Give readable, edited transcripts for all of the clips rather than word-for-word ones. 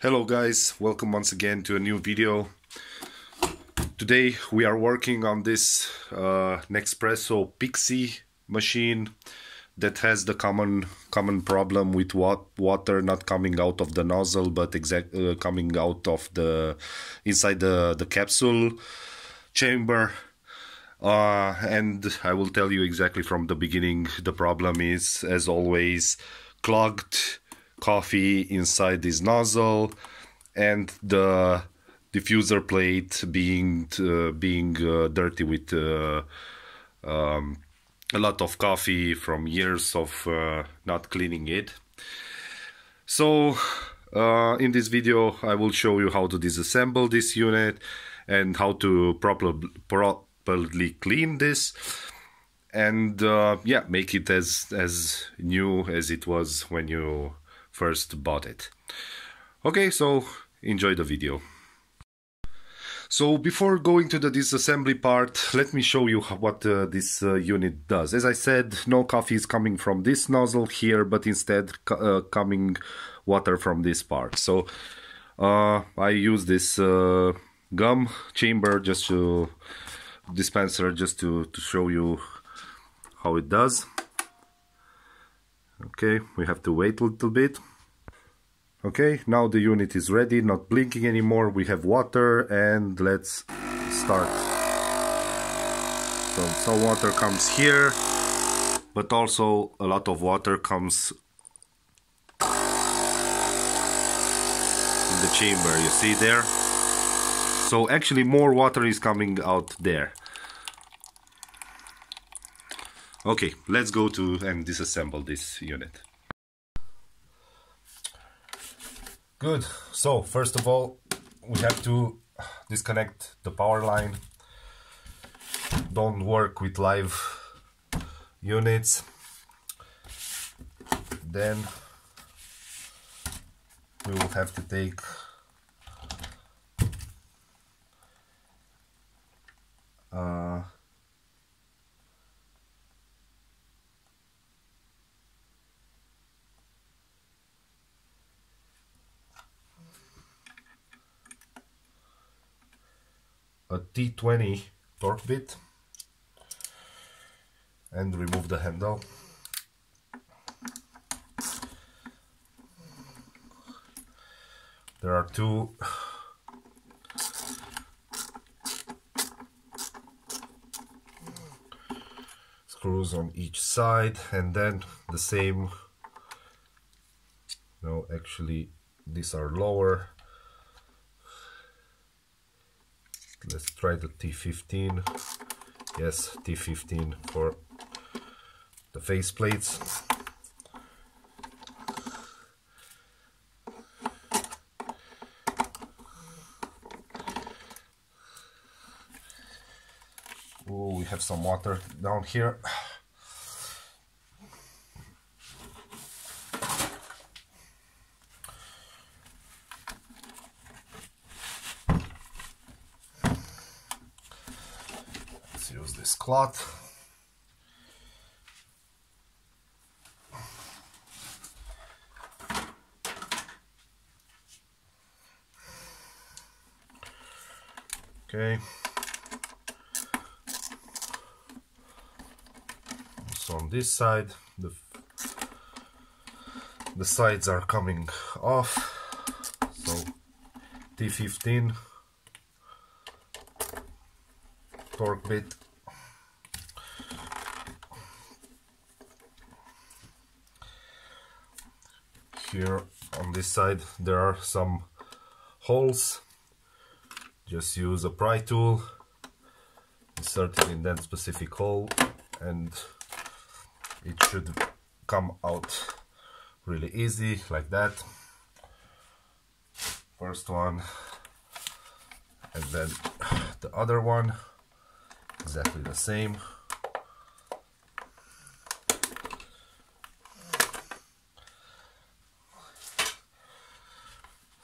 Hello guys, welcome once again to a new video. Today we are working on this Nespresso Pixie machine that has the common problem with water not coming out of the nozzle but coming out of the inside the capsule chamber. And I will tell you exactly from the beginning. The problem is, as always, clogged coffee inside this nozzle and the diffuser plate being dirty with a lot of coffee from years of not cleaning it. So in this video I will show you how to disassemble this unit and how to properly clean this and yeah, make it as new as it was when you first bought it. Okay, so enjoy the video. So before going to the disassembly part, let me show you what this unit does. As I said, no coffee is coming from this nozzle here, but instead coming water from this part. So I use this gum chamber dispenser just to show you how it does. Okay, we have to wait a little bit. Okay, now the unit is ready, not blinking anymore. We have water and let's start. So water comes here, but also a lot of water comes in the chamber, you see there? So actually more water is coming out there. Okay, let's go to and disassemble this unit. Good, so first of all we have to disconnect the power line. Don't work with live units. Then we will have to take a T20 torque bit and remove the handle. There are two screws on each side and then the same. No, actually these are lower. Let's try the T15, yes, T15 for the face plates. Oh, we have some water down here. Use this cloth. Okay. So on this side, the sides are coming off. So T15 torque bit. Here on this side there are some holes. Just use a pry tool, insert it in that specific hole and it should come out really easy, like that. First one and then the other one, exactly the same.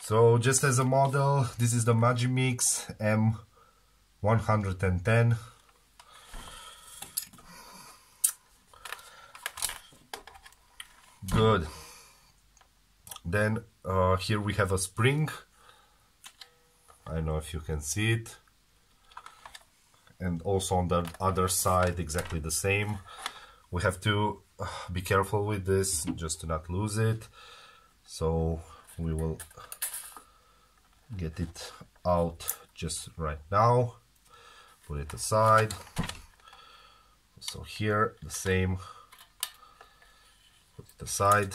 So just as a model, this is the Magimix M110. Good. Then Here we have a spring. I don't know if you can see it. And also on the other side, exactly the same. We have to be careful with this, just to not lose it. So we will get it out just right now. Put it aside. So here, the same. Put it aside.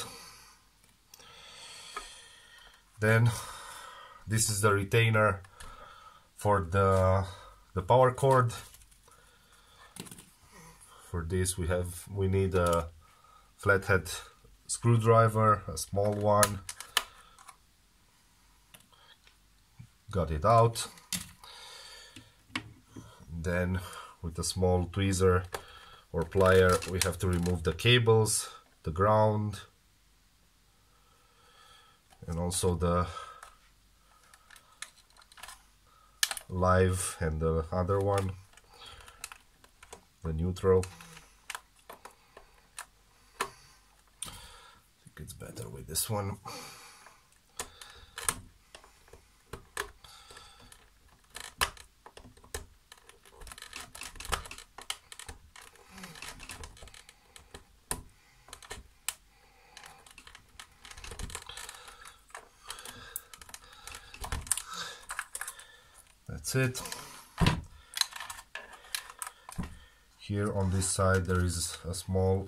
Then this is the retainer for the power cord. For this we need a flathead screwdriver, a small one. Got it out. Then with a small tweezer or plier we have to remove the cables, the ground, and also the live and the other one, the neutral. I think it's better with this one. That's it. Here on this side there is a small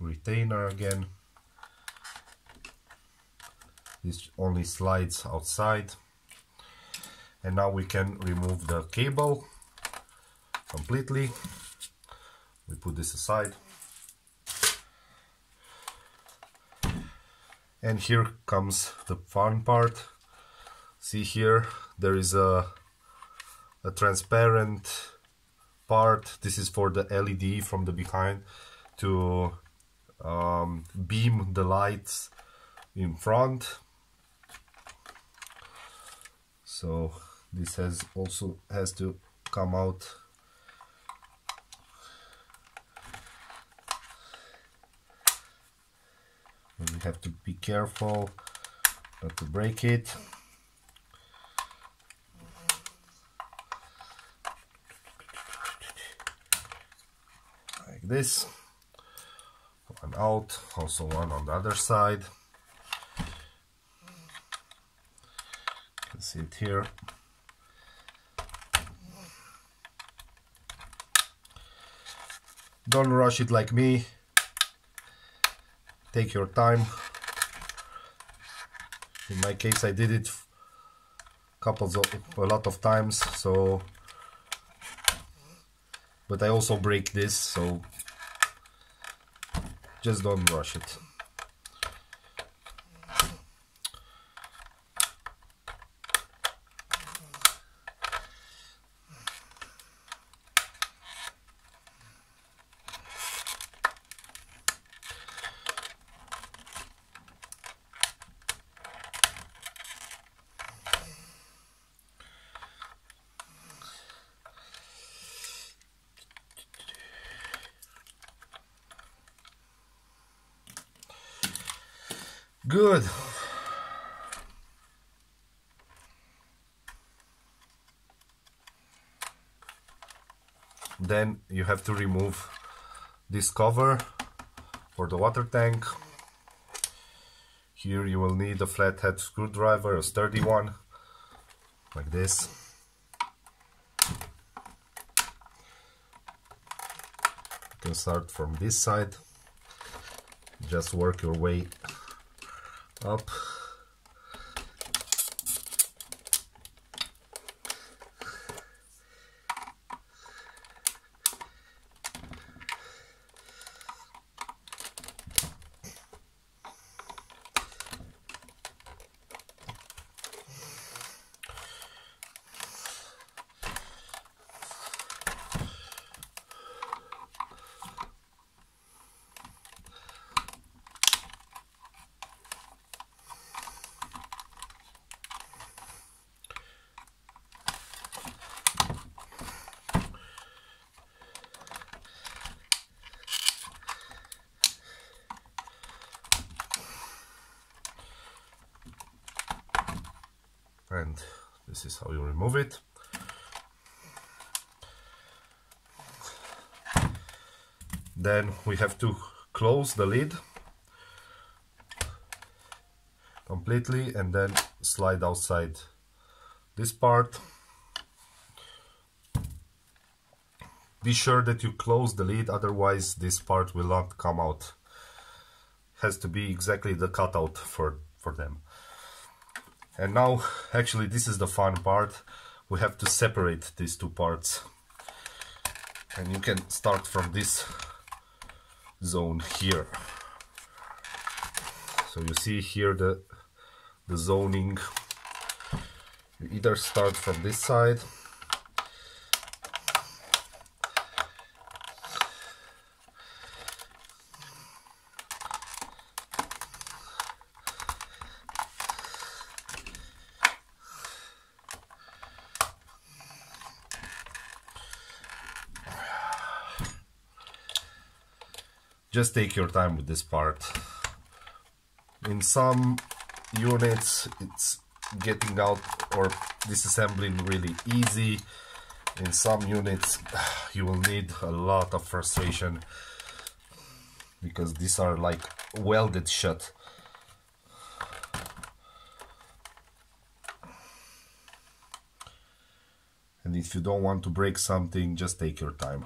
retainer again. This only slides outside, and now we can remove the cable completely. We put this aside, and here comes the fun part. See here, there is a transparent part. This is for the LED from the behind to beam the lights in front. So this also has to come out. And we have to be careful not to break it. This one out, also one on the other side. You can see it here. Don't rush it like me. Take your time. In my case, I did it a lot of times, so. But I also break this, so just don't rush it. Good. Then you have to remove this cover for the water tank. Here you will need a flathead screwdriver, a sturdy one, like this. You can start from this side, just work your way up. and this is how you remove it. Then we have to close the lid completely and then slide outside this part. Be sure that you close the lid, otherwise this part will not come out. Has to be exactly the cutout for them. And now, actually, this is the fun part. We have to separate these two parts. And you can start from this zone here. So you see here the zoning. You either start from this side, just take your time with this part. In some units it's getting out or disassembling really easy. In some units you will need a lot of frustration because these are like welded shut. And if you don't want to break something, just take your time.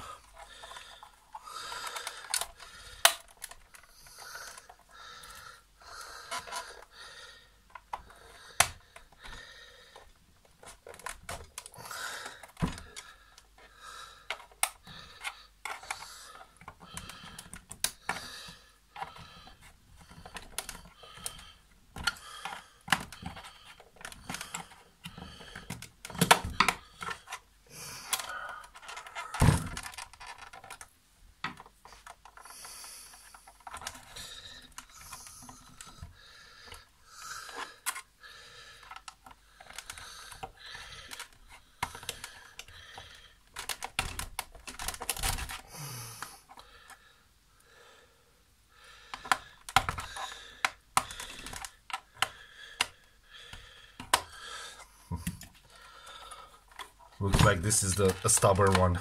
Looks like this is a stubborn one.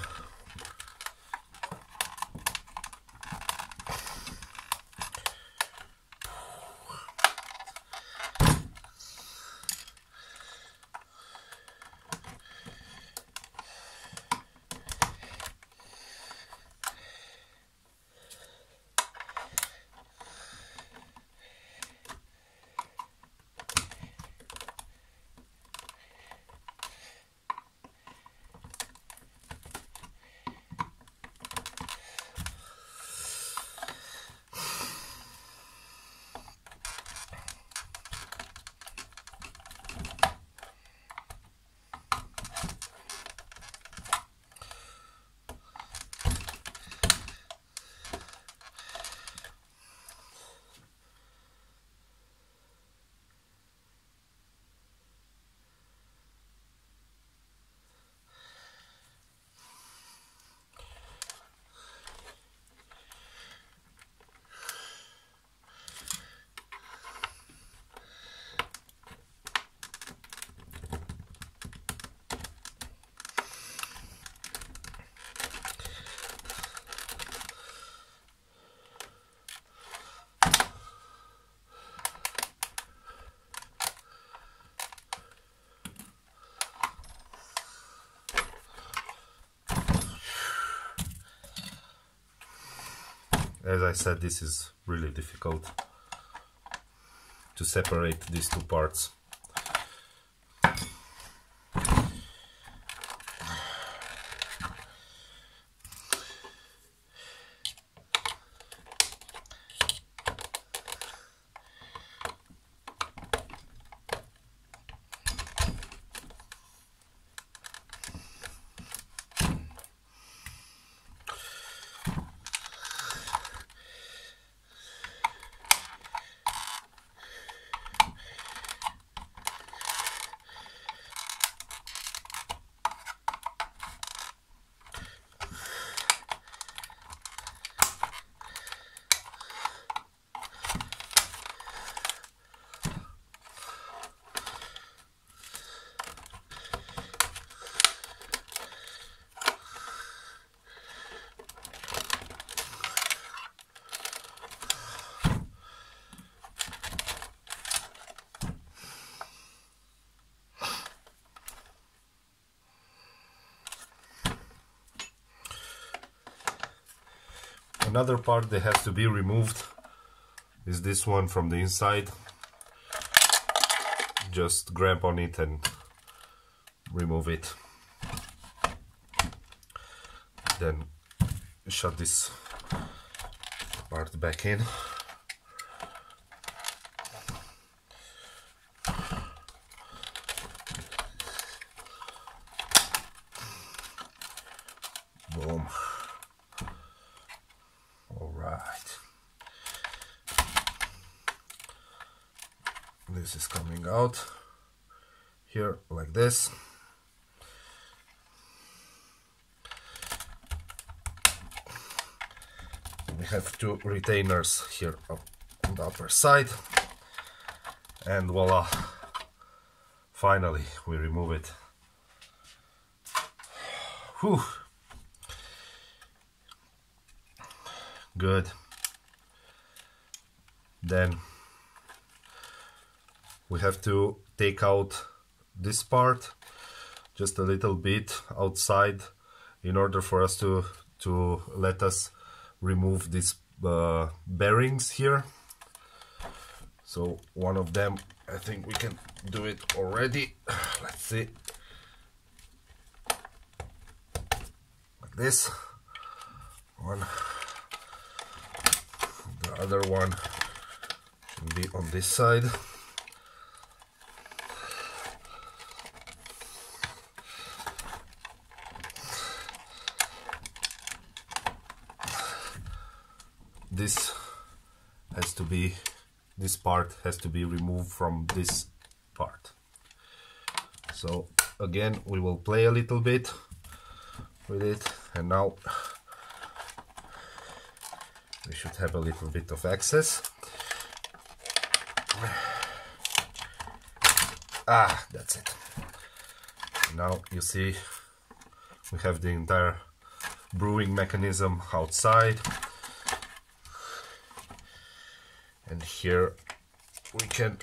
As I said, this is really difficult to separate these two parts. Another part that has to be removed is this one from the inside. Just grab on it and remove it. Then shut this part back in. Boom. All right. This is coming out here like this. We have two retainers here on the upper side, and voila, finally we remove it. Whew. Good. Then we have to take out this part just a little bit outside in order for us to let us remove these bearings here. So one of them, I think we can do it already. Let's see, like this one. The other one should be on this side. This has to be, this part has to be removed from this part. So again, we will play a little bit with it, and now we should have a little bit of access. Ah, that's it. Now you see we have the entire brewing mechanism outside. And here we can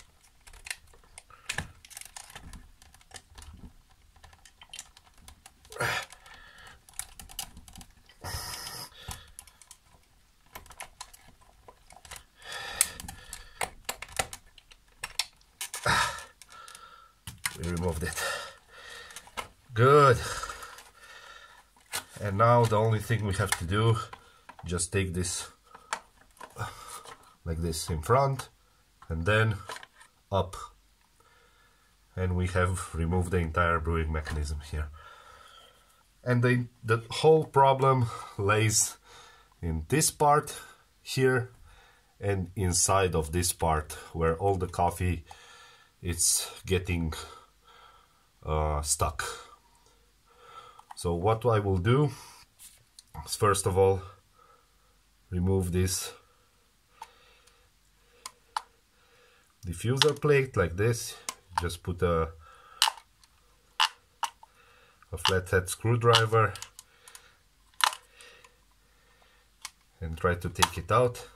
we removed it. Good. And now the only thing we have to do, just take this like this in front and then up, and we have removed the entire brewing mechanism here. And the whole problem lays in this part here and inside of this part where all the coffee is getting stuck. So what I will do is, first of all, remove this diffuser plate like this. Just put a flathead screwdriver and try to take it out.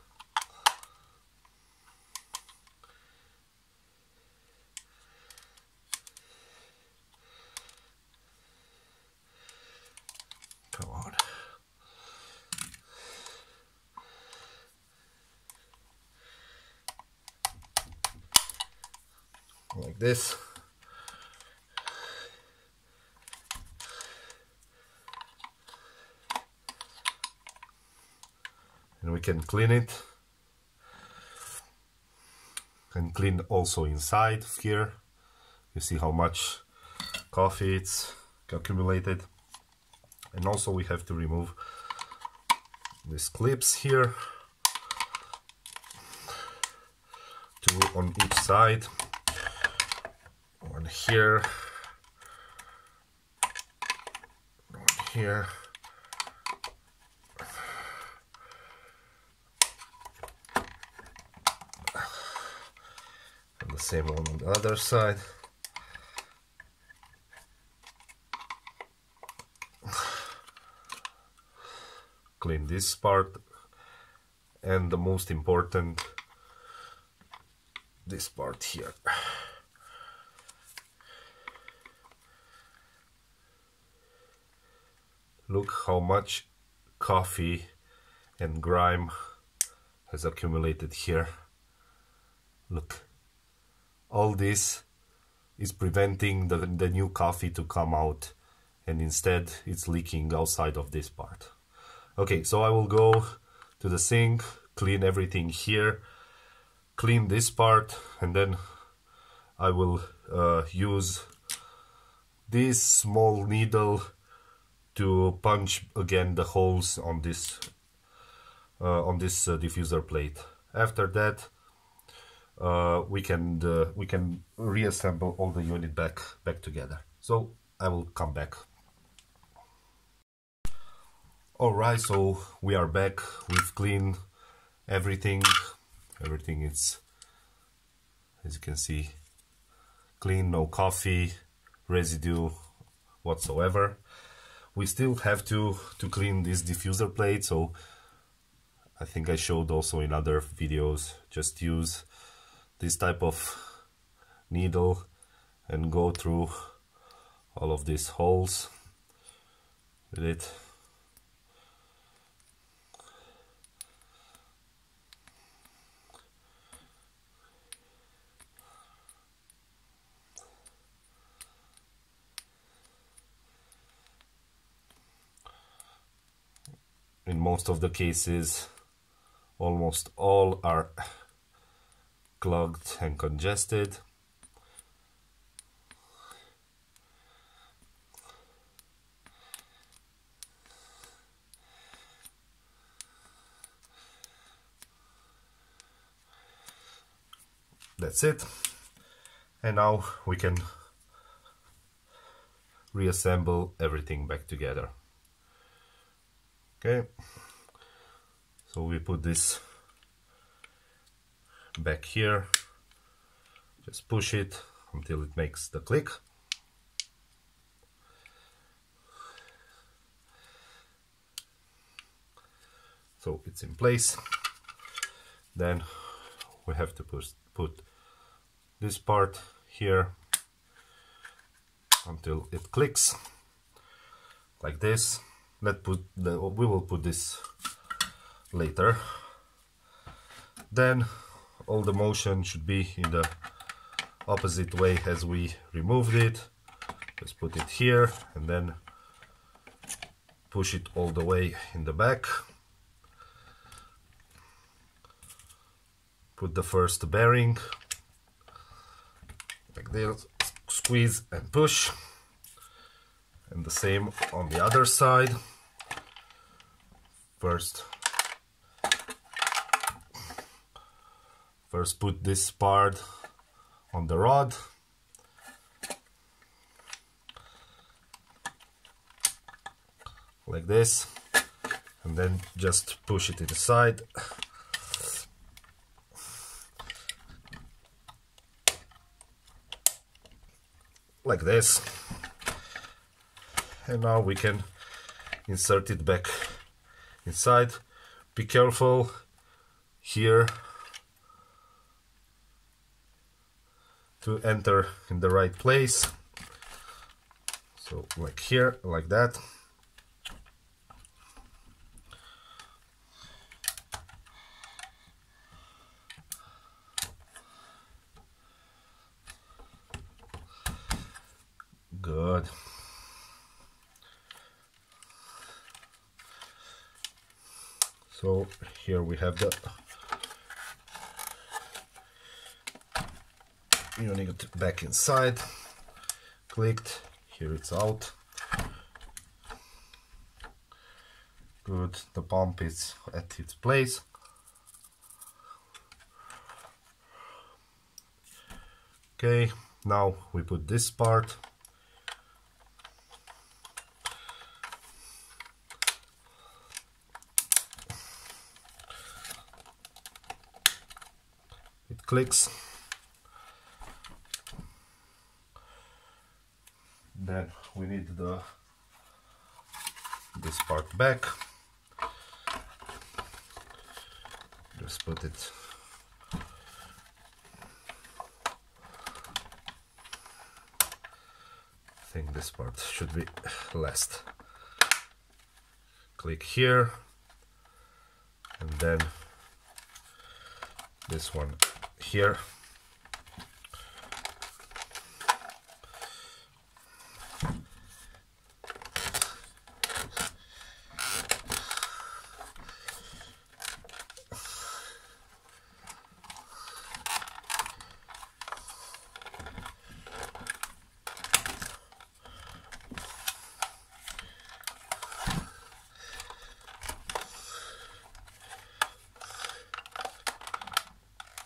Come on. Like this. And we can clean it. And clean also inside here. You see how much coffee it's accumulated. And also we have to remove these clips here. Two on each side. One here, one here, and the same one on the other side. Clean this part, and the most important, this part here. Look how much coffee and grime has accumulated here. Look, all this is preventing the new coffee to come out, and instead it's leaking outside of this part. Okay, so I will go to the sink, clean everything here, clean this part, and then I will use this small needle to punch again the holes on this diffuser plate. After that, we can reassemble all the unit back together. So I will come back. All right, so we are back. We've cleaned everything. Everything is, as you can see, clean, no coffee residue whatsoever. We still have to clean this diffuser plate, so I think I showed also in other videos, just use this type of needle and go through all of these holes with it. In most of the cases, almost all are clogged and congested. That's it. And now we can reassemble everything back together. Okay, so we put this back here, just push it until it makes the click. So it's in place. Then we have to put this part here until it clicks, like this. We will put this later. Then all the motion should be in the opposite way as we removed it. Let's put it here and then push it all the way in the back. Put the first bearing like this, squeeze and push, and the same on the other side. First put this part on the rod, like this, and then just push it to the side. Like this. And now we can insert it back inside. Be careful here to enter in the right place, so like here, like that. Good. So here we have the unit back inside, clicked, here it's out. Good, the pump is at its place. Okay, now we put this part. It clicks. Then we need this part back. Just put it I think this part should be last. Click here, then this one here.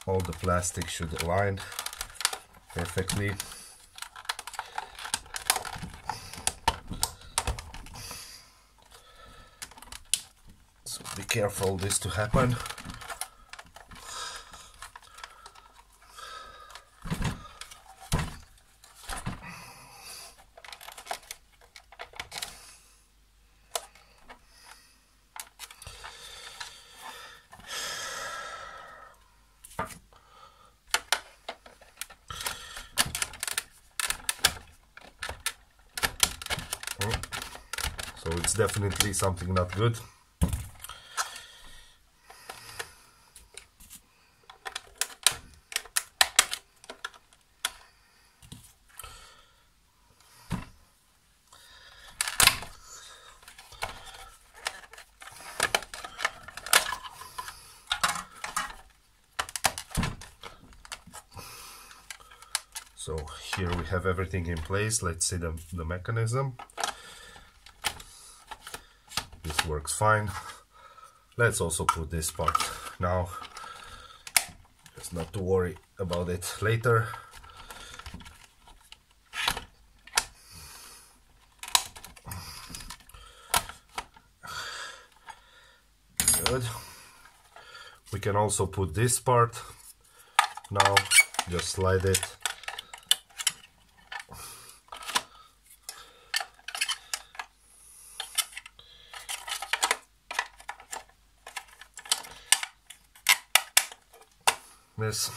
All the plastic should align perfectly. So be careful this to happen. So it's definitely something not good. So here we have everything in place. Let's see the mechanism. This works fine. Let's also put this part now, just not to worry about it later. Good. We can also put this part now, just slide it. This.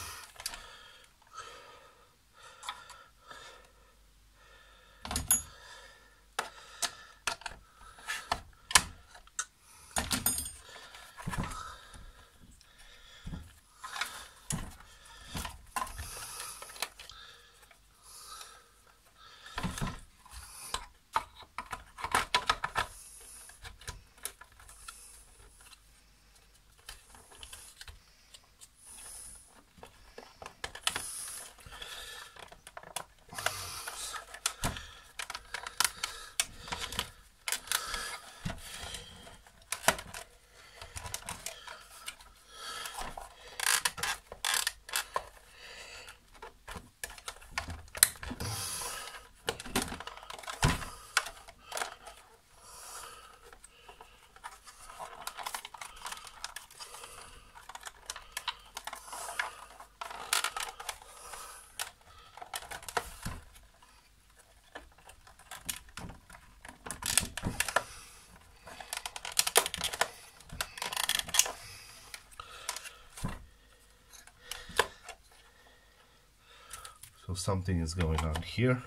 So something is going on here.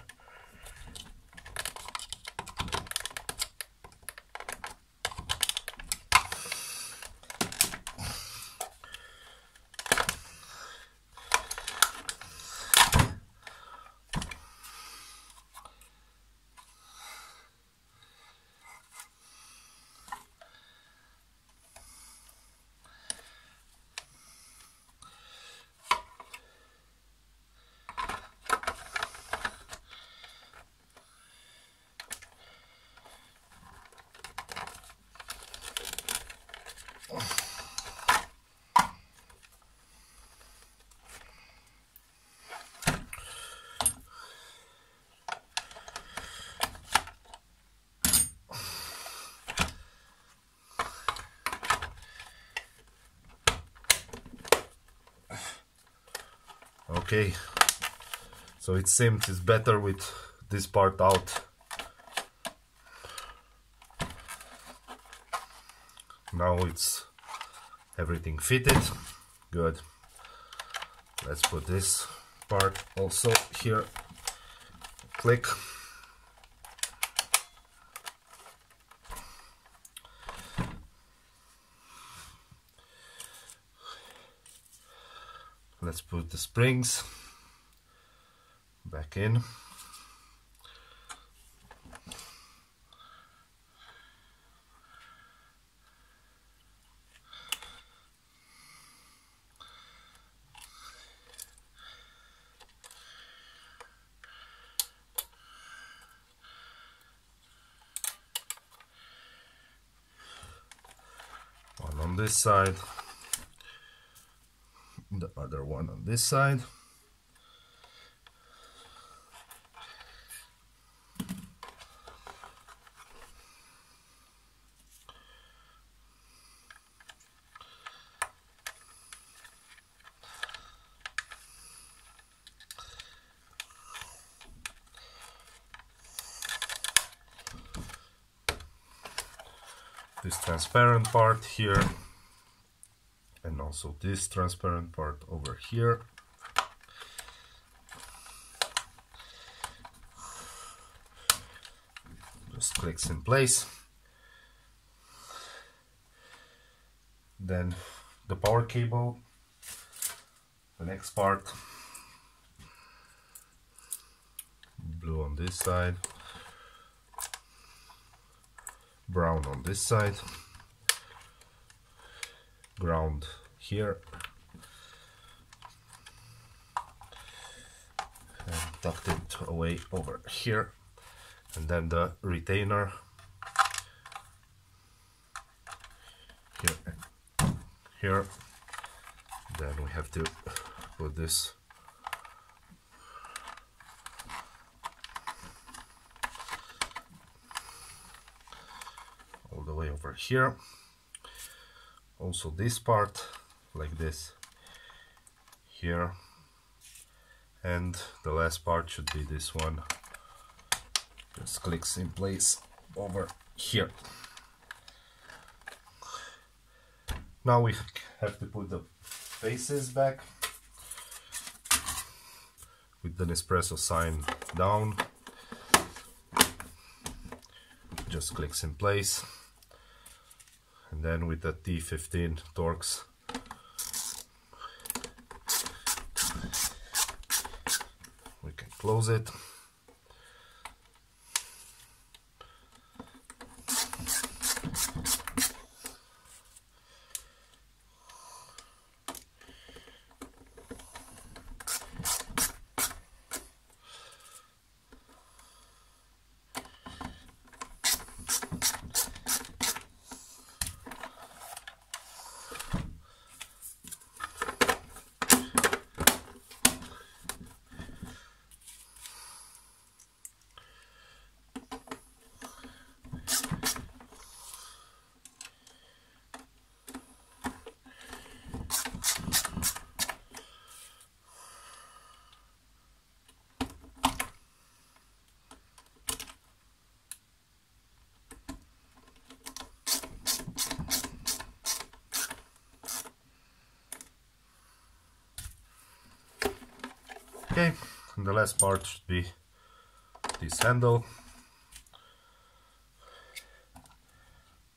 Okay, so it seems it's better with this part out. Now it's everything fitted. Good. Let's put this part also here. Click. Let's put the springs back in. One on this side, the other one on this side. This transparent part here, and also this transparent part over here. Just clicks in place. Then the power cable, the next part, blue on this side, brown on this side, ground here, and tucked it away over here, and then the retainer here and here. Then we have to put this the way over here. Also this part like this here, and the last part should be this one, just clicks in place over here. Now we have to put the faces back with the Nespresso sign down, just clicks in place. And then with the T15 Torx, we can close it. Okay, and the last part should be this handle,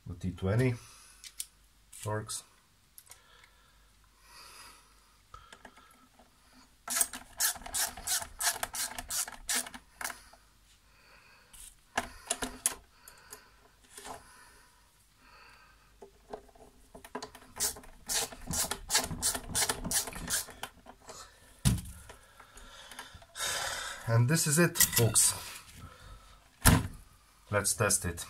the T20 Torx. And this is it, folks. Let's test it.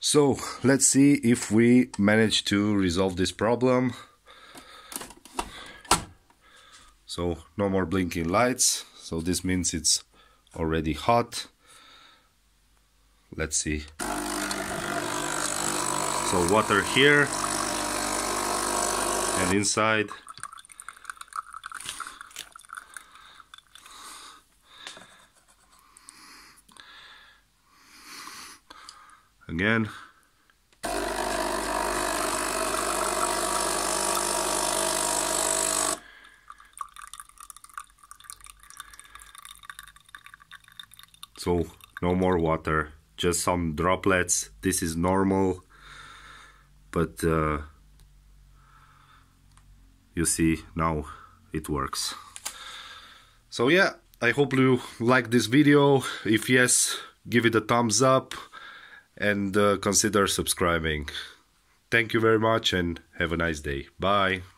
So let's see if we manage to resolve this problem. So no more blinking lights. So this means it's already hot. Let's see. So water here and inside, again, so no more water, just some droplets. This is normal, but you see, now it works. So yeah, I hope you like this video. If yes, give it a thumbs up and consider subscribing. Thank you very much and have a nice day. Bye.